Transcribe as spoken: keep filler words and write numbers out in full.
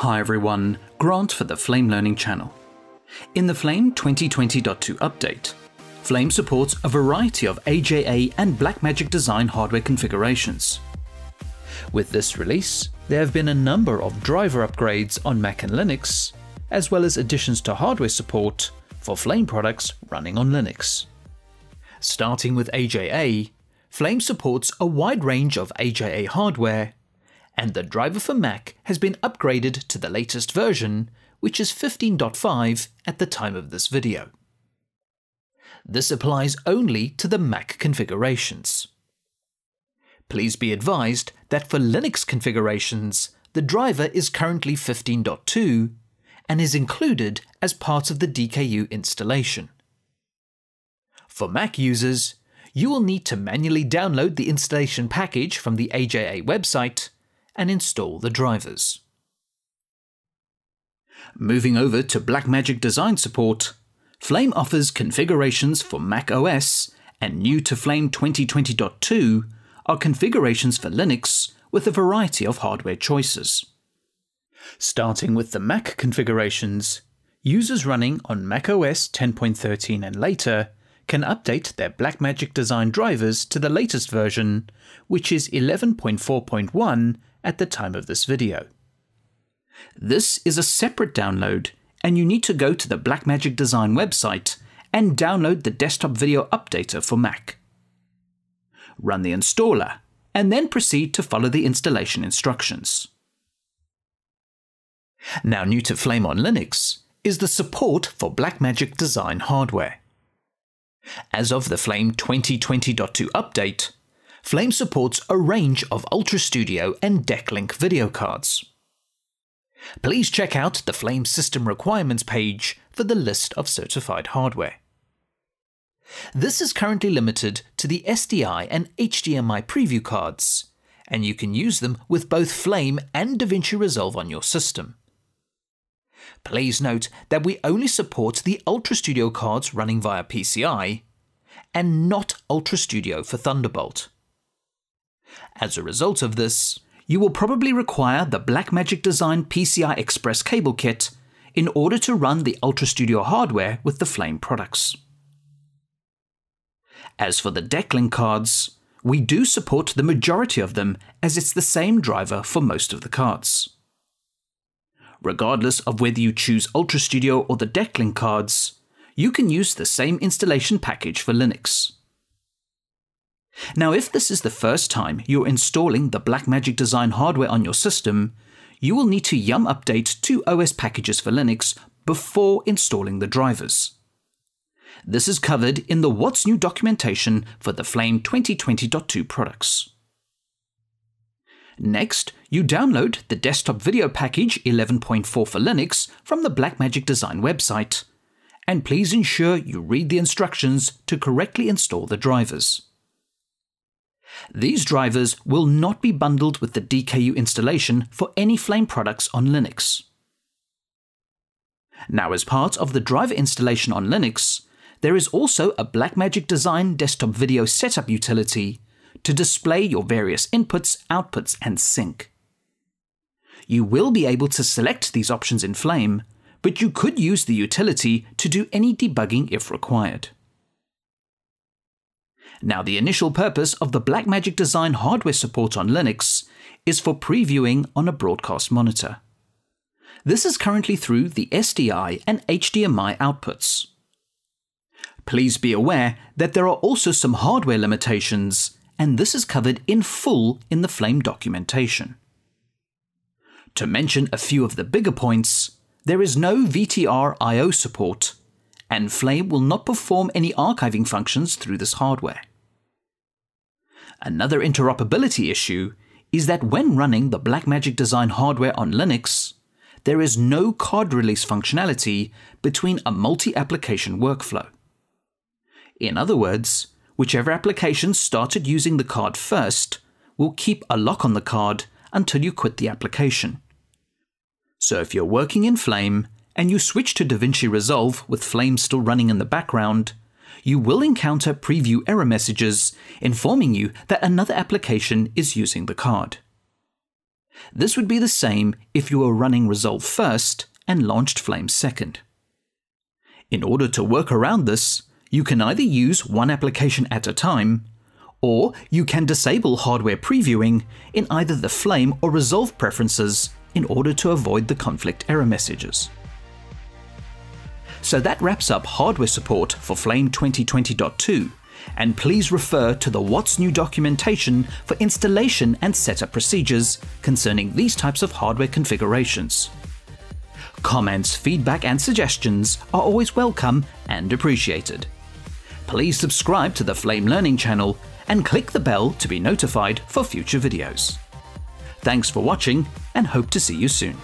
Hi everyone, Grant for the Flame Learning Channel. In the Flame twenty twenty point two update, Flame supports a variety of A J A and Blackmagic Design hardware configurations. With this release, there have been a number of driver upgrades on Mac and Linux, as well as additions to hardware support for Flame products running on Linux. Starting with A J A, Flame supports a wide range of A J A hardware, and the driver for Mac has been upgraded to the latest version, which is fifteen point five at the time of this video. This applies only to the Mac configurations. Please be advised that for Linux configurations, the driver is currently fifteen point two and is included as part of the D K U installation. For Mac users, you will need to manually download the installation package from the A J A website and install the drivers. Moving over to Blackmagic Design support, Flame offers configurations for Mac O S, and new to Flame twenty twenty point two are configurations for Linux with a variety of hardware choices. Starting with the Mac configurations, users running on Mac O S ten point thirteen and later can update their Blackmagic Design drivers to the latest version, which is eleven point four point one at the time of this video. This is a separate download, and you need to go to the Blackmagic Design website and download the Desktop Video Updater for Mac. Run the installer, and then proceed to follow the installation instructions. Now new to Flame on Linux is the support for Blackmagic Design hardware. As of the Flame twenty twenty point two update, Flame supports a range of UltraStudio and DeckLink video cards. Please check out the Flame System Requirements page for the list of certified hardware. This is currently limited to the S D I and H D M I preview cards, and you can use them with both Flame and DaVinci Resolve on your system. Please note that we only support the UltraStudio cards running via P C I, and not UltraStudio for Thunderbolt. As a result of this, you will probably require the Blackmagic Design P C I Express cable kit in order to run the UltraStudio hardware with the Flame products. As for the DeckLink cards, we do support the majority of them, as it's the same driver for most of the cards. Regardless of whether you choose UltraStudio or the DeckLink cards, you can use the same installation package for Linux. Now, if this is the first time you're installing the Blackmagic Design hardware on your system, you will need to yum update two O S packages for Linux before installing the drivers. This is covered in the What's New documentation for the Flame twenty twenty point two products. Next, you download the Desktop Video Package eleven point four for Linux from the Blackmagic Design website, and please ensure you read the instructions to correctly install the drivers. These drivers will not be bundled with the D K U installation for any Flame products on Linux. Now, as part of the driver installation on Linux, there is also a Blackmagic Design Desktop Video Setup Utility to display your various inputs, outputs, and sync. You will be able to select these options in Flame, but you could use the utility to do any debugging if required. Now, the initial purpose of the Blackmagic Design hardware support on Linux is for previewing on a broadcast monitor. This is currently through the S D I and H D M I outputs. Please be aware that there are also some hardware limitations, and this is covered in full in the Flame documentation. To mention a few of the bigger points, there is no V T R I O support, and Flame will not perform any archiving functions through this hardware. Another interoperability issue is that when running the Blackmagic Design hardware on Linux, there is no card release functionality between a multi-application workflow. In other words, whichever application started using the card first will keep a lock on the card until you quit the application. So if you're working in Flame, and you switch to DaVinci Resolve with Flame still running in the background, you will encounter preview error messages informing you that another application is using the card. This would be the same if you were running Resolve first and launched Flame second. In order to work around this, you can either use one application at a time, or you can disable hardware previewing in either the Flame or Resolve preferences in order to avoid the conflict error messages. So that wraps up hardware support for Flame twenty twenty point two, and please refer to the What's New documentation for installation and setup procedures concerning these types of hardware configurations. Comments, feedback and suggestions are always welcome and appreciated. Please subscribe to the Flame Learning Channel and click the bell to be notified for future videos. Thanks for watching and hope to see you soon.